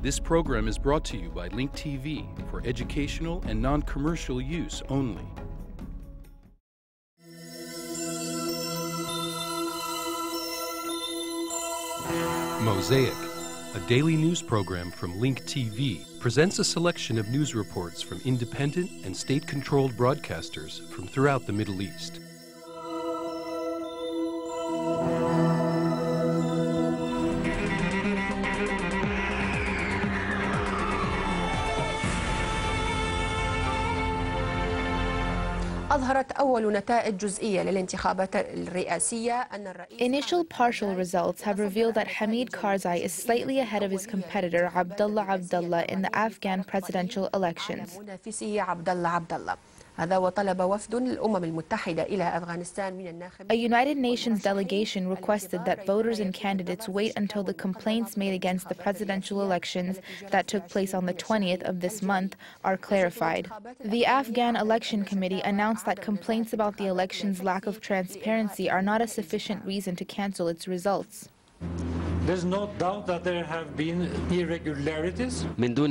This program is brought to you by Link TV for educational and non-commercial use only. Mosaic, a daily news program from Link TV, presents a selection of news reports from independent and state-controlled broadcasters from throughout the Middle East. Initial partial results have revealed that Hamid Karzai is slightly ahead of his competitor Abdullah Abdullah in the Afghan presidential elections. A United Nations delegation requested that voters and candidates wait until the complaints made against the presidential elections that took place on the 20th of this month are clarified. The Afghan Election Committee announced that complaints about the election's lack of transparency are not a sufficient reason to cancel its results. There's no doubt that there have been irregularities. There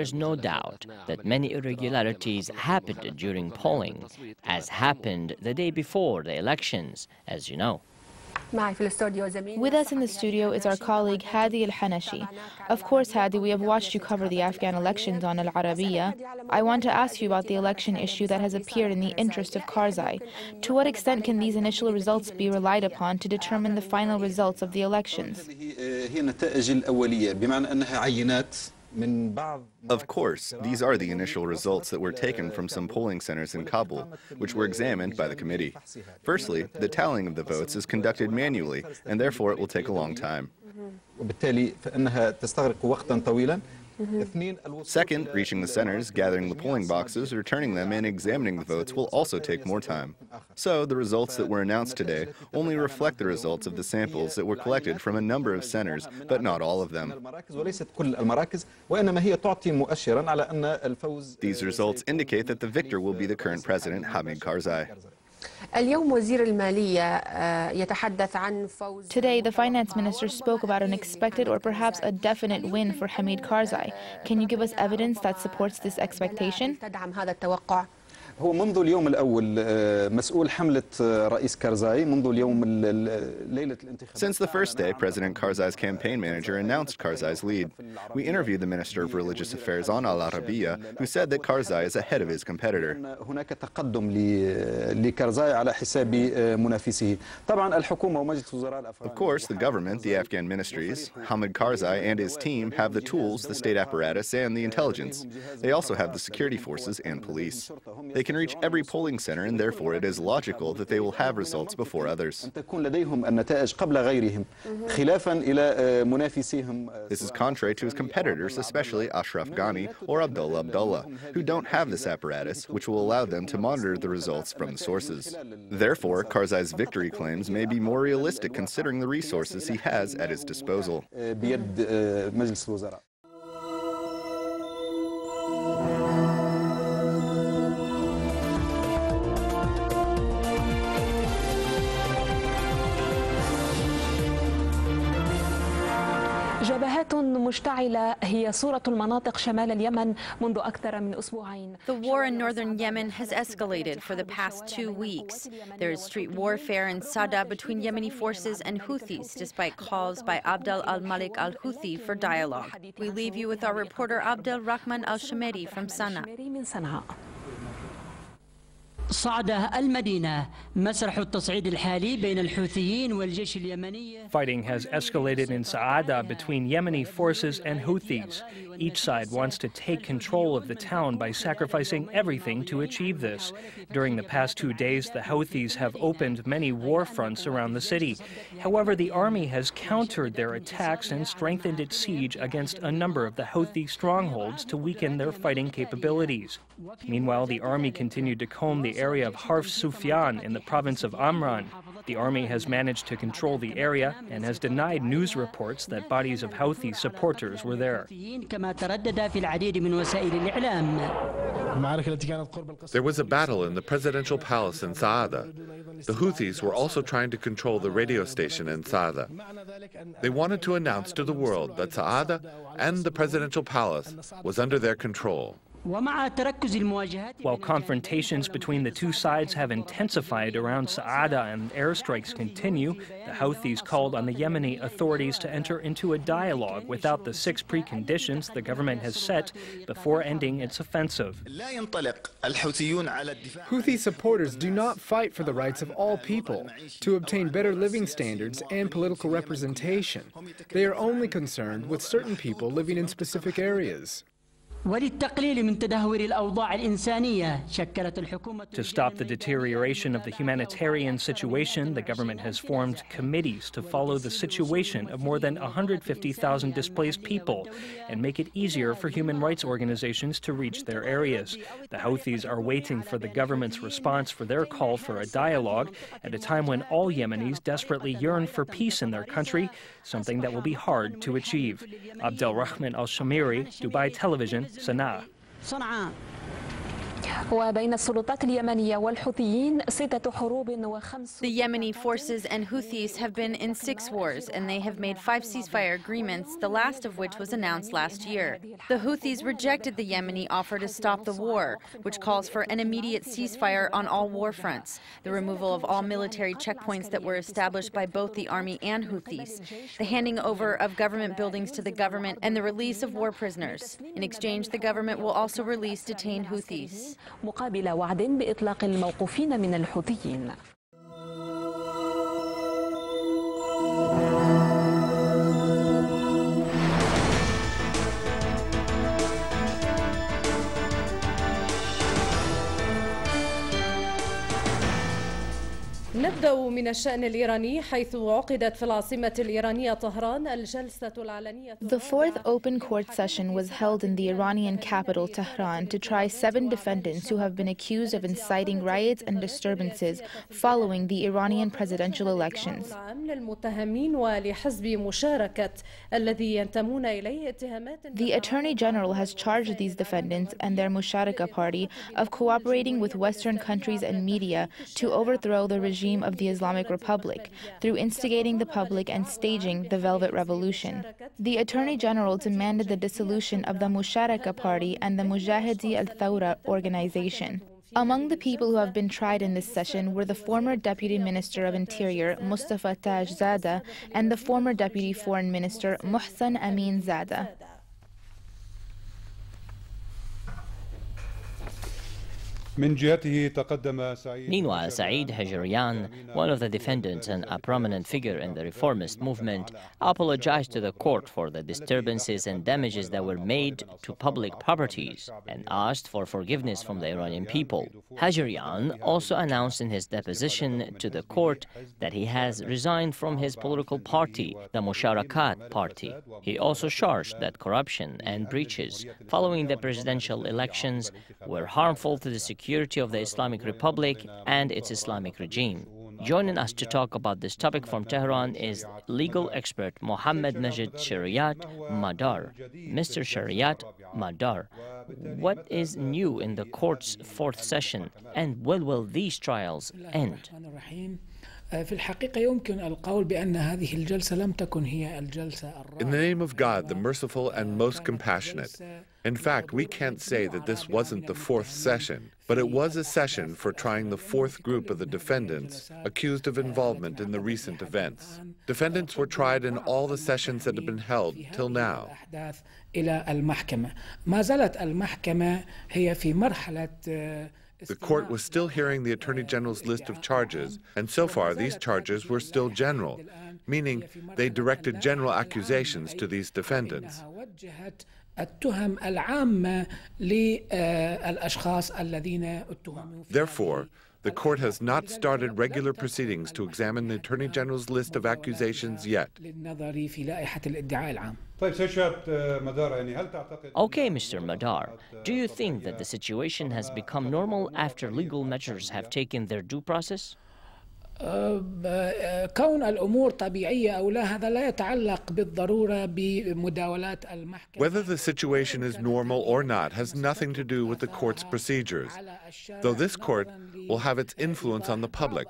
is no doubt that many irregularities happened during polling, as happened the day before the elections, as you know. With us in the studio is our colleague Hadi Al-Hanashi. Of course, Hadi, we have watched you cover the Afghan elections on Al Arabiya. I want to ask you about the election issue that has appeared in the interest of Karzai. To what extent can these initial results be relied upon to determine the final results of the elections? Of course, these are the initial results that were taken from some polling centers in Kabul, which were examined by the committee. Firstly, the tallying of the votes is conducted manually, and therefore it will take a long time. Second, reaching the centers, gathering the polling boxes, returning them, and examining the votes will also take more time. So, the results that were announced today only reflect the results of the samples that were collected from a number of centers, but not all of them. These results indicate that the victor will be the current president, Hamid Karzai. Today, the finance minister spoke about an expected or perhaps a definite win for Hamid Karzai. Can you give us evidence that supports this expectation? Since the first day, President Karzai's campaign manager announced Karzai's lead. We interviewed the Minister of Religious Affairs on Al Arabiya, who said that Karzai is ahead of his competitor. Of course, the government, the Afghan ministries, Hamid Karzai and his team have the tools, the state apparatus, and the intelligence. They also have the security forces and police. They can reach every polling center, and therefore it is logical that they will have results before others. This is contrary to his competitors, especially Ashraf Ghani or Abdullah Abdullah, who don't have this apparatus, which will allow them to monitor the results from the sources. Therefore, Karzai's victory claims may be more realistic considering the resources he has at his disposal. مشتعلة هي صورة المناطق شمال اليمن منذ أكثر من أسبوعين. The war in northern Yemen has escalated for the past 2 weeks. There is street warfare in Sada between Yemeni forces and Houthis, despite calls by Abdul Al Malik Al Houthi for dialogue. We leave you with our reporter Abdul Rahman Al-Shameri from Sana'a. صعدة المدينة مسرح التصعيد الحالي بين الحوثيين والجيش اليمني. Fighting has escalated in Sa'ada between Yemeni forces and Houthis. Each side wants to take control of the town by sacrificing everything to achieve this. During the past 2 days, the Houthis have opened many war fronts around the city. However, the army has countered their attacks and strengthened its siege against a number of the Houthi strongholds to weaken their fighting capabilities. Meanwhile, the army continued to comb the area of Harf Sufyan in the province of Amran. The army has managed to control the area and has denied news reports that bodies of Houthi supporters were there. There was a battle in the presidential palace in Saada. The Houthis were also trying to control the radio station in Saada. They wanted to announce to the world that Saada and the presidential palace was under their control. While confrontations between the two sides have intensified around Saada and airstrikes continue, the Houthis called on the Yemeni authorities to enter into a dialogue without the 6 preconditions the government has set before ending its offensive. Houthi supporters do not fight for the rights of all people to obtain better living standards and political representation. They are only concerned with certain people living in specific areas. To stop the deterioration of the humanitarian situation, the government has formed committees to follow the situation of more than 150,000 displaced people and make it easier for human rights organizations to reach their areas. The Houthis are waiting for the government's response for their call for a dialogue at a time when all Yemenis desperately yearn for peace in their country, something that will be hard to achieve. Abdul Rahman Al-Shameri, Dubai Television, صنعاء. وبين السلطات اليمنية والحوثيين 6 حروب و5. The Yemeni forces and Houthis have been in 6 wars, and they have made 5 ceasefire agreements, the last of which was announced last year. The Houthis rejected the Yemeni offer to stop the war, which calls for an immediate ceasefire on all war fronts, the removal of all military checkpoints that were established by both the army and Houthis, the handing over of government buildings to the government, and the release of war prisoners. In exchange, the government will also release detained Houthis. مقابل وعد بإطلاق الموقوفين من الحوثيين. نبدأ من الشأن الإيراني حيث عقدت في العاصمة الإيرانية طهران الجلسة العلنية. The 4th open court session was held in the Iranian capital Tehran to try 7 defendants who have been accused of inciting riots and disturbances following the Iranian presidential elections. The Attorney General has charged these defendants and their Musharaka party of cooperating with Western countries and media to overthrow the regime of the Islamic Republic through instigating the public and staging the Velvet Revolution. The Attorney General demanded the dissolution of the Musharaka Party and the Mujahideen-e-Khalq organization. Among the people who have been tried in this session were the former Deputy Minister of Interior, Mustafa Taj Zada, and the former Deputy Foreign Minister, Muhsan Amin Zada. Meanwhile, Saeed Hajjarian, one of the defendants and a prominent figure in the reformist movement, apologized to the court for the disturbances and damages that were made to public properties and asked for forgiveness from the Iranian people. Hajjarian also announced in his deposition to the court that he has resigned from his political party, the Musharakat Party. He also charged that corruption and breaches following the presidential elections were harmful to the security of the Islamic Republic and its Islamic regime. Joining us to talk about this topic from Tehran is legal expert Mohammad Majid Shariat Madar. Mr. Shariat Madar, what is new in the court's 4th session, and when will these trials end? In the name of God, the merciful and most compassionate. In fact, we can't say that this wasn't the 4th session, but it was a session for trying the 4th group of the defendants accused of involvement in the recent events. Defendants were tried in all the sessions that have been held till now. The court was still hearing the Attorney General's list of charges, and so far these charges were still general, meaning they directed general accusations to these defendants. التهم العامة للأشخاص الذين اتهموا. Therefore, the court has not started regular proceedings to examine the Attorney General's list of accusations yet. Okay, Mr. Madar, do you think that the situation has become normal after legal measures have taken their due process? كون الأمور طبيعية أو لا هذا لا يتعلق بالضرورة بمداولات المحكمة. Whether the situation is normal or not has nothing to do with the court's procedures, though this court will have its influence on the public,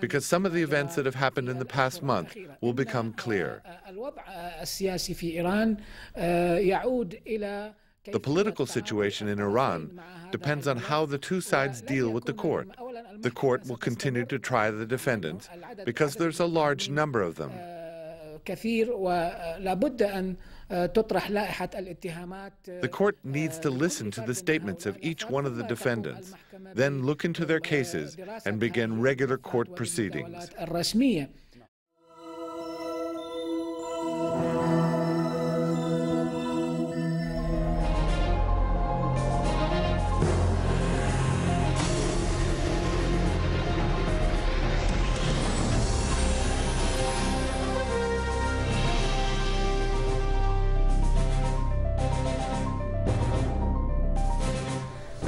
because some of the events that have happened in the past month will become clear. الوضع السياسي في إيران يعود إلى The political situation in Iran depends on how the two sides deal with the court. The court will continue to try the defendants because there's a large number of them. The court needs to listen to the statements of each one of the defendants, then look into their cases and begin regular court proceedings.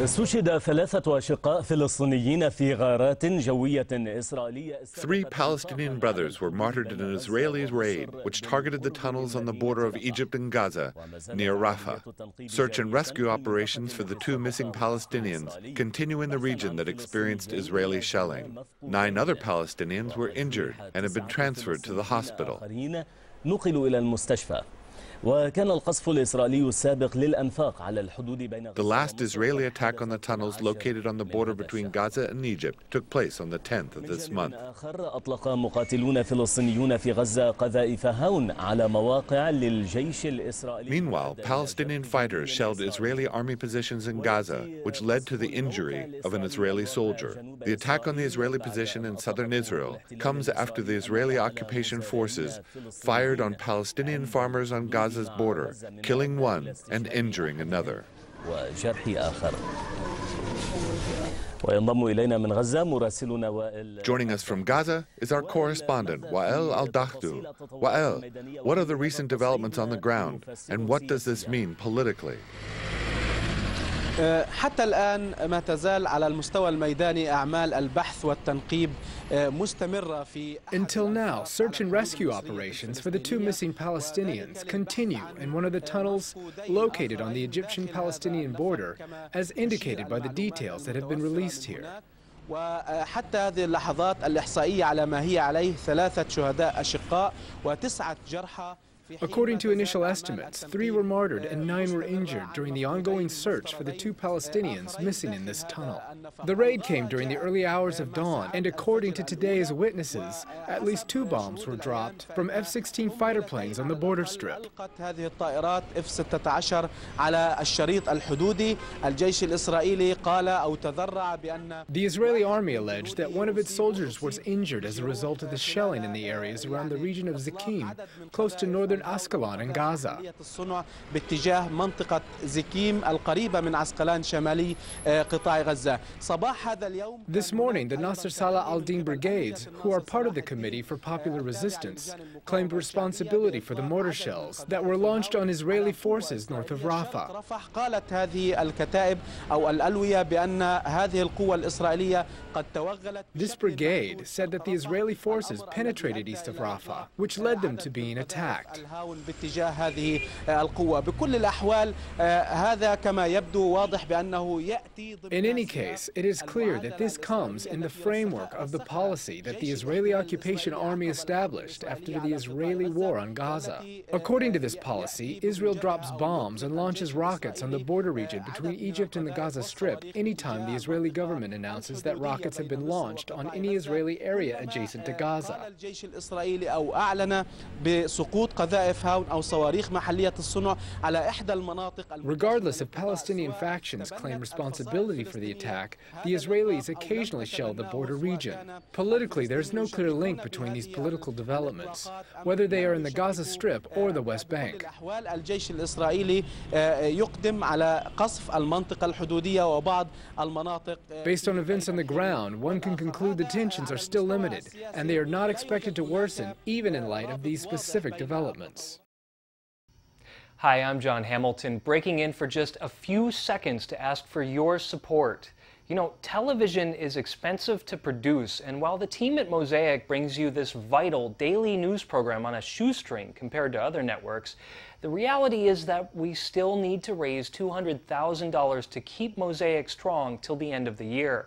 استشهد 3 أشقاء فلسطينيين في غارات جوية إسرائيلية. 3 Palestinian brothers were martyred in an Israeli raid which targeted the tunnels on the border of Egypt and Gaza near Rafah. Search and rescue operations for the 2 missing Palestinians continue in the region that experienced Israeli shelling. 9 other Palestinians were injured and have been transferred to the hospital. وكان القصف الإسرائيلي السابق للأنفاق على الحدود بين The last Israeli attack on the tunnels located on the border between Gaza and Egypt took place on the 10th of this month. أطلق مقاتلون فلسطينيون في غزة قذائف هاون على مواقع للجيش الإسرائيلي. Meanwhile, Palestinian fighters shelled Israeli army positions in Gaza, which led to the injury of an Israeli soldier. The attack on the Israeli position in southern Israel comes after the Israeli occupation forces fired on Palestinian farmers on Gaza. Border, killing one and injuring another. Joining us from Gaza is our correspondent, Wael Aldaghtu. Wael, what are the recent developments on the ground, and what does this mean politically? حتى الآن ما تزال على المستوى الميداني أعمال البحث والتنقيب مستمرة في Until now, search and rescue operations for the 2 missing Palestinians continue in one of the tunnels located on the Egyptian-Palestinian border, as indicated by the details that have been released here. وحتى هذه اللحظات الإحصائية على ما هي عليه 3 شهداء أشقاء و9 جرحى. According to initial estimates, 3 were martyred and 9 were injured during the ongoing search for the 2 Palestinians missing in this tunnel. The raid came during the early hours of dawn, and according to today's witnesses, at least 2 bombs were dropped from F-16 fighter planes on the border strip. هذه الطائرات F-16 على الشريط الحدودي. الجيش الإسرائيلي قال أو تذرع بأن The Israeli army alleged that one of its soldiers was injured as a result of the shelling in the areas around the region of Zikim, close to northern Ascalon and Gaza. باتجاه منطقة زكيم القريبة من عسقلان شمالي قطاع غزة. صباح هذا اليوم. This morning, the Nasser Salah al-Din brigades, who are part of the Committee for Popular Resistance, claimed responsibility for the mortar shells that were launched on Israeli forces north of Rafah. قالت هذه الكتائب أو الألوية بأن هذه القوة الإسرائيلية قد توغلت. This brigade said that the Israeli forces penetrated east of Rafah, which led them to being attacked. الهاون باتجاه هذه القوة. بكل الأحوال هذا كما يبدو واضح بأنه يأتي ضمن In any case, it is clear that this comes in the framework of the policy that the Israeli occupation army established after the Israeli war on Gaza. According to this policy, Israel drops bombs and launches rockets on the border region between Egypt and the Gaza Strip anytime the Israeli government announces that rockets have been launched on any Israeli area adjacent to Gaza. قذائف هاون أو صواريخ محلية الصنع على إحدى المناطق. Regardless of Palestinian factions claim responsibility for the attack, the Israelis occasionally shell the border region. Politically, there is no clear link between these political developments, whether they are in the Gaza Strip or the West Bank. الجيش الإسرائيلي يقدم على قصف المنطقة الحدودية وبعض المناطق. Based on events on the ground, one can conclude the tensions are still limited, and they are not expected to worsen, even in light of these specific developments. Hi, I'm John Hamilton, breaking in for just a few seconds to ask for your support. You know, television is expensive to produce, and while the team at Mosaic brings you this vital daily news program on a shoestring compared to other networks, the reality is that we still need to raise $200,000 to keep Mosaic strong till the end of the year.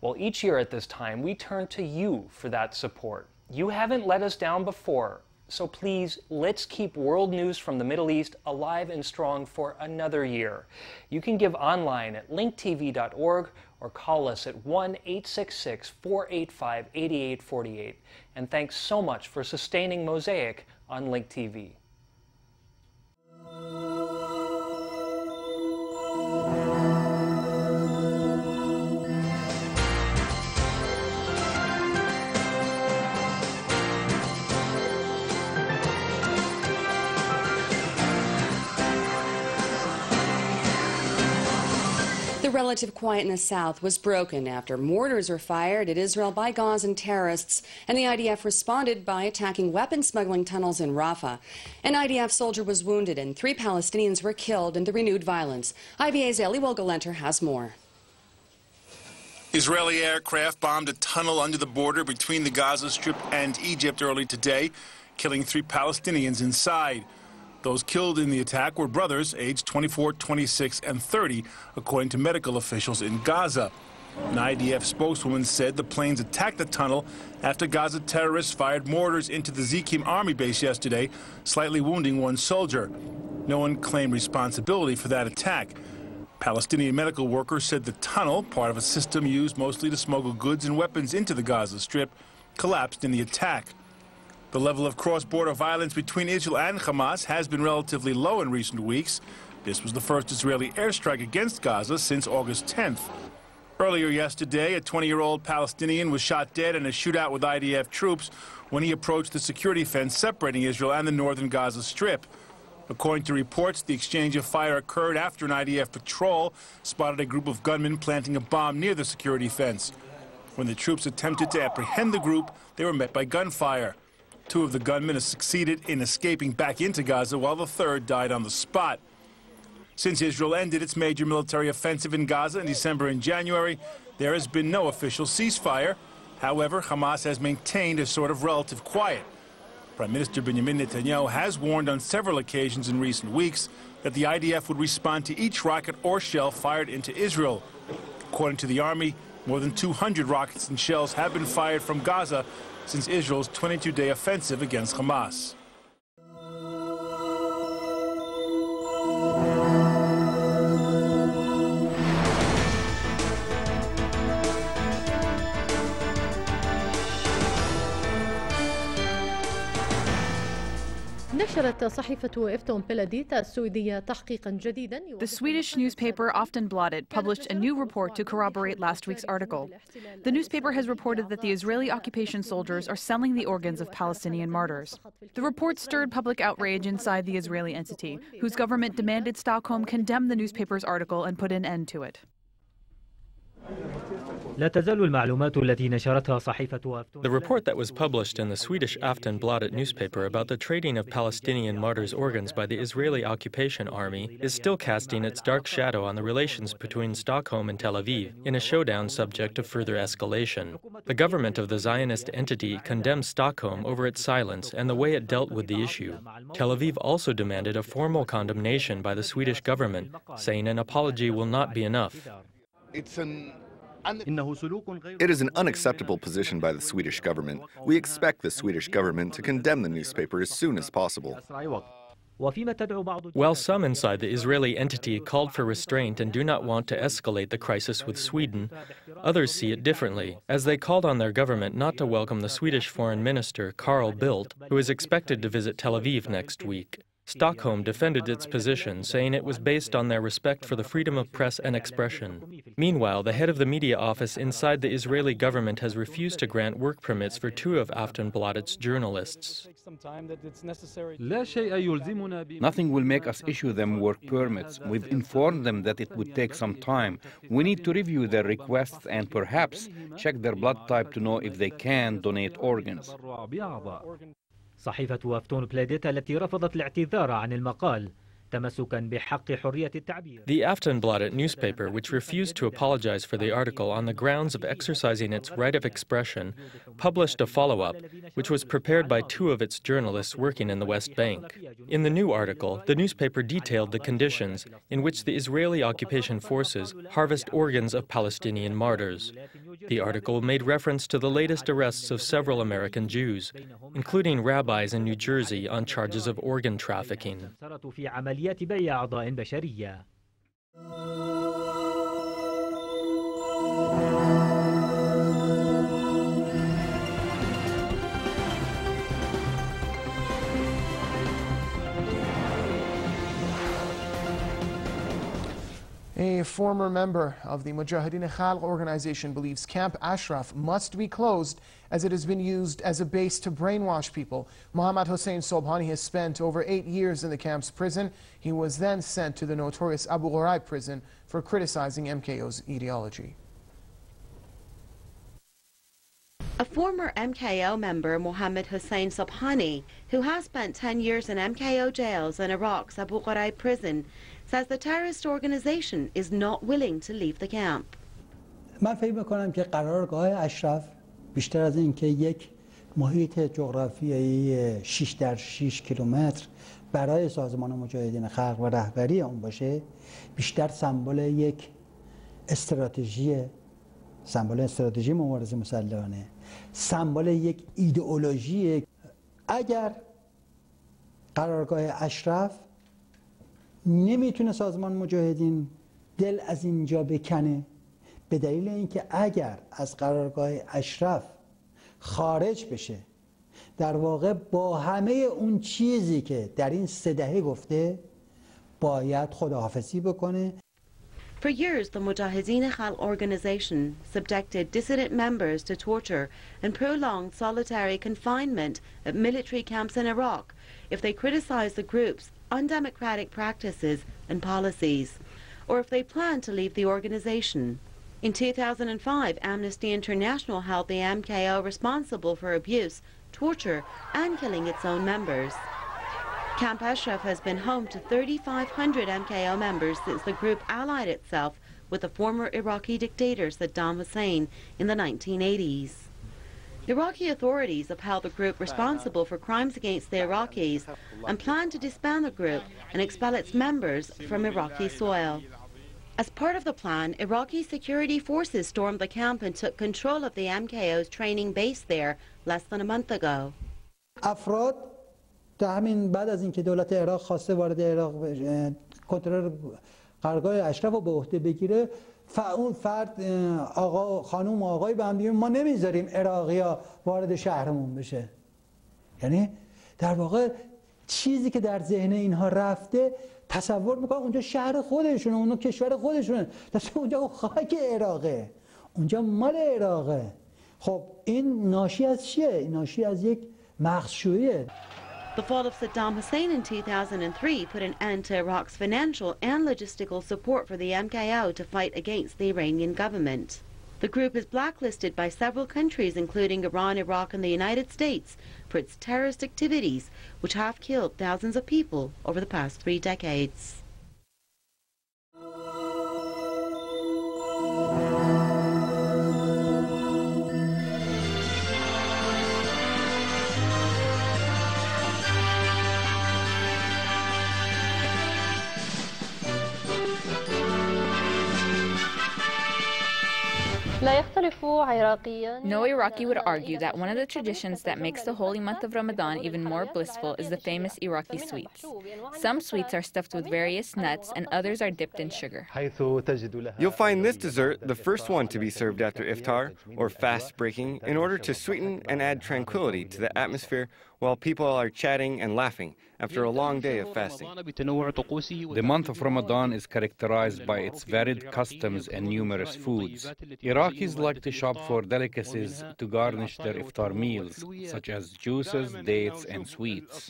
Well, each year at this time, we turn to you for that support. You haven't let us down before. So please, let's keep world news from the Middle East alive and strong for another year. You can give online at linktv.org or call us at 1-866-485-8848. And thanks so much for sustaining Mosaic on Link TV. The relative quiet in the south was broken after mortars were fired at Israel by Gazan terrorists, and the IDF responded by attacking weapon smuggling tunnels in Rafah. An IDF soldier was wounded and 3 Palestinians were killed in the renewed violence. IVA's Eliel Galenter has more. Israeli aircraft bombed a tunnel under the border between the Gaza Strip and Egypt early today, killing 3 Palestinians inside. Those killed in the attack were brothers aged 24, 26, and 30, according to medical officials in Gaza. An IDF spokeswoman said the planes attacked the tunnel after Gaza terrorists fired mortars into the Zikim army base yesterday, slightly wounding 1 soldier. No one claimed responsibility for that attack. Palestinian medical workers said the tunnel, part of a system used mostly to smuggle goods and weapons into the Gaza Strip, collapsed in the attack. The level of cross-border violence between Israel and Hamas has been relatively low in recent weeks. This was the first Israeli airstrike against Gaza since August 10th. Earlier yesterday, a 20-year-old Palestinian was shot dead in a shootout with IDF troops when he approached the security fence separating Israel and the northern Gaza Strip. According to reports, the exchange of fire occurred after an IDF patrol spotted a group of gunmen planting a bomb near the security fence. When the troops attempted to apprehend the group, they were met by gunfire. 2 of the gunmen have succeeded in escaping back into Gaza, while the 3rd died on the spot. Since Israel ended its major military offensive in Gaza in December and January, there has been no official ceasefire. However, Hamas has maintained a sort of relative quiet. Prime Minister Benjamin Netanyahu has warned on several occasions in recent weeks that the IDF would respond to each rocket or shell fired into Israel. According to the army, more than 200 rockets and shells have been fired from Gaza since Israel's 22-day offensive against Hamas. The Swedish newspaper Aftonbladet published a new report to corroborate last week's article. The newspaper has reported that the Israeli occupation soldiers are selling the organs of Palestinian martyrs. The report stirred public outrage inside the Israeli entity, whose government demanded Stockholm condemn the newspaper's article and put an end to it. The report that was published in the Swedish Aftonbladet newspaper about the trading of Palestinian martyrs' organs by the Israeli occupation army is still casting its dark shadow on the relations between Stockholm and Tel Aviv, in a showdown subject to further escalation. The government of the Zionist entity condemns Stockholm over its silence and the way it dealt with the issue. Tel Aviv also demanded a formal condemnation by the Swedish government, saying an apology will not be enough. It is an unacceptable position by the Swedish government. We expect the Swedish government to condemn the newspaper as soon as possible. While some inside the Israeli entity called for restraint and do not want to escalate the crisis with Sweden, others see it differently, as they called on their government not to welcome the Swedish Foreign Minister, Carl Bildt, who is expected to visit Tel Aviv next week. Stockholm defended its position, saying it was based on their respect for the freedom of press and expression. Meanwhile, the head of the media office inside the Israeli government has refused to grant work permits for two of Aftonbladet's journalists. Nothing will make us issue them work permits. We've informed them that it would take some time. We need to review their requests and perhaps check their blood type to know if they can donate organs. صحيفة أفتونبلادت التي رفضت الاعتذار عن المقال تمسكا بحق حرية التعبير. The Aftonbladet newspaper, which refused to apologize for the article on the grounds of exercising its right of expression, published a follow-up, which was prepared by two of its journalists working in the West Bank. In the new article, the newspaper detailed the conditions in which the Israeli occupation forces harvest organs of Palestinian martyrs. The article made reference to the latest arrests of several American Jews, including rabbis in New Jersey on charges of organ trafficking. بيع أعضاء بشرية. A former member of the Mujahideen-e-Khalq organization believes Camp Ashraf must be closed as it has been used as a base to brainwash people. Mohammad Hossein Sobhani has spent over 8 years in the camp's prison. He was then sent to the notorious Abu Ghraib prison for criticizing MKO's ideology. A former MKO member, Mohammad Hossein Sobhani, who has spent 10 years in MKO jails in Iraq's Abu Ghraib prison, says the terrorist organization is not willing to leave the camp. من فکر می‌کنم که قرارگاه اشرف بیشتر از اینکه یک محیط جغرافیایی 6x6 کیلومتر برای سازمان مجاهدین خلق و رهبری آن باشه، بیشتر سمبل یک استراتژی، سمبل استراتژی مبارزه مسلحانه، سمبل یک ایدئولوژی. اگر قرارگاه اشرف نمیتونه سازمان مجاهدین دل از اینجا بکنه، به دلیل اینکه اگر از قرارگاه اشرف خارج بشه، در واقع با همه اون چیزی که در این 3 دهه گفته باید خداحافظی بکنه. For years, the Mujahideen-e-Khalq organization subjected dissident members to torture and prolonged solitary confinement at military camps in Iraq if they criticized the group's undemocratic practices and policies, or if they plan to leave the organization. In 2005, Amnesty International held the MKO responsible for abuse, torture, and killing its own members. Camp Ashraf has been home to 3,500 MKO members since the group allied itself with the former Iraqi dictator Saddam Hussein in the 1980s. Iraqi authorities upheld the group responsible for crimes against the Iraqis and planned to disband the group and expel its members from Iraqi soil. As part of the plan, Iraqi security forces stormed the camp and took control of the MKO's training base there less than a month ago. افراد تا همین بعد از اینکه دولت عراق خواسته وارد عراق کنترل قرارگاه اشرف رو به عهده بگیره، اون فرد آقا خانم و آقای به هم دیگه ما نمیذاریم عراقی‌ها وارد شهرمون بشه. یعنی در واقع چیزی که در ذهن اینها رفته، تصور میکنن اونجا شهر خودشونه، اونجا کشور خودشونه، درسته اونجا خاک عراقه، اونجا مال عراقه. خب این ناشی از چیه؟ این ناشی از یک مغشویه. The fall of Saddam Hussein in 2003 put an end to Iraq's financial and logistical support for the MKO to fight against the Iranian government. The group is blacklisted by several countries, including Iran, Iraq, and the United States, for its terrorist activities, which have killed thousands of people over the past 3 decades. No Iraqi would argue that one of the traditions that makes the holy month of Ramadan even more blissful is the famous Iraqi sweets. Some sweets are stuffed with various nuts and others are dipped in sugar. You'll find this dessert the first one to be served after iftar or fast breaking in order to sweeten and add tranquility to the atmosphere while people are chatting and laughing after a long day of fasting. The month of Ramadan is characterized by its varied customs and numerous foods. Iraqis like to shop for delicacies to garnish their iftar meals, such as juices, dates, and sweets.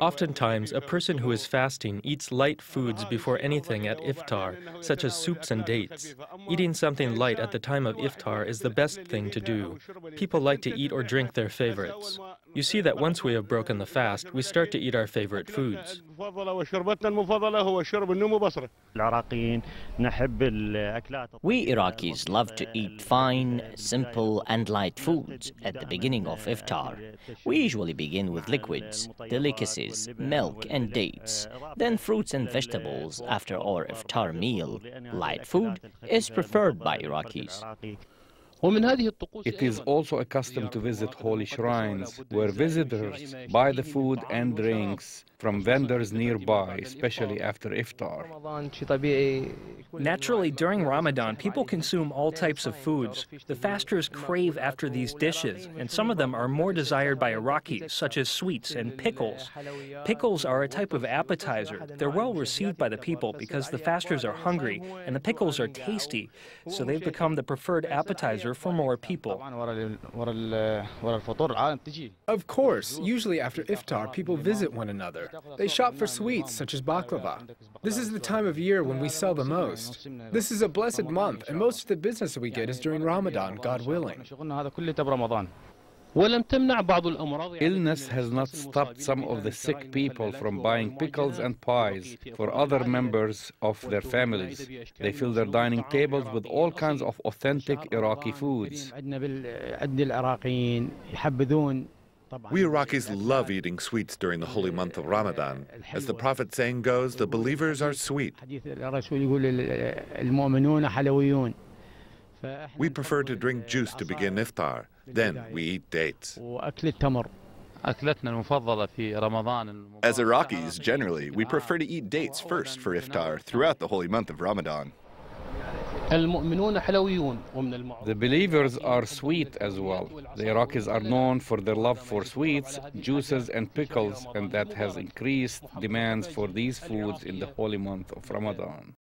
Oftentimes, a person who is fasting eats light foods before anything at iftar, such as soups and dates. Eating something light at the time of iftar is the best thing to do. People like to eat or drink their favorites. You see that once we have broken the fast, we start to eat our favorite foods. We Iraqis love to eat fine, simple, and light foods at the beginning of iftar. We usually begin with liquids, delicacies, milk and dates, then fruits and vegetables after our iftar meal. Light food is preferred by Iraqis. It is also a custom to visit holy shrines, where visitors buy the food and drinks from vendors nearby, especially after iftar. Naturally, during Ramadan, people consume all types of foods. The fasters crave after these dishes, and some of them are more desired by Iraqis, such as sweets and pickles. Pickles are a type of appetizer. They're well received by the people because the fasters are hungry and the pickles are tasty, so they've become the preferred appetizer for more people. Of course, usually after iftar, people visit one another. They shop for sweets such as baklava. This is the time of year when we sell the most. This is a blessed month, and most of the business we get is during Ramadan, God willing. Illness has not stopped some of the sick people from buying pickles and pies for other members of their families. They fill their dining tables with all kinds of authentic Iraqi foods. We Iraqis love eating sweets during the holy month of Ramadan. As the Prophet's saying goes, the believers are sweet. We prefer to drink juice to begin iftar. Then we eat dates. As Iraqis, generally, we prefer to eat dates first for iftar throughout the holy month of Ramadan. The believers are sweet as well. The Iraqis are known for their love for sweets, juices and pickles, and that has increased demands for these foods in the holy month of Ramadan.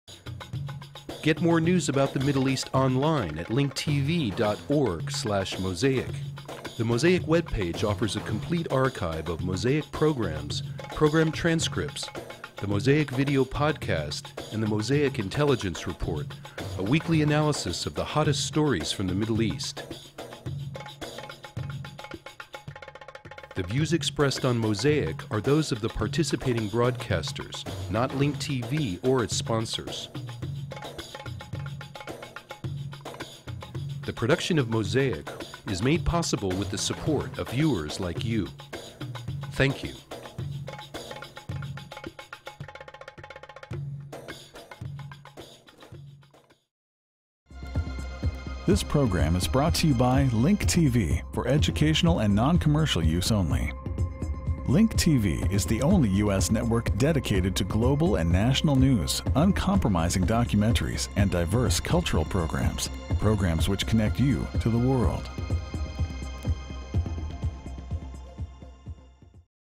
Get more news about the Middle East online at linktv.org/mosaic. The Mosaic webpage offers a complete archive of Mosaic programs, program transcripts, the Mosaic Video Podcast, and the Mosaic Intelligence Report, a weekly analysis of the hottest stories from the Middle East. The views expressed on Mosaic are those of the participating broadcasters, not Link TV or its sponsors. The production of Mosaic is made possible with the support of viewers like you. Thank you. This program is brought to you by Link TV for educational and non-commercial use only. Link TV is the only U.S. network dedicated to global and national news, uncompromising documentaries, and diverse cultural programs, programs which connect you to the world.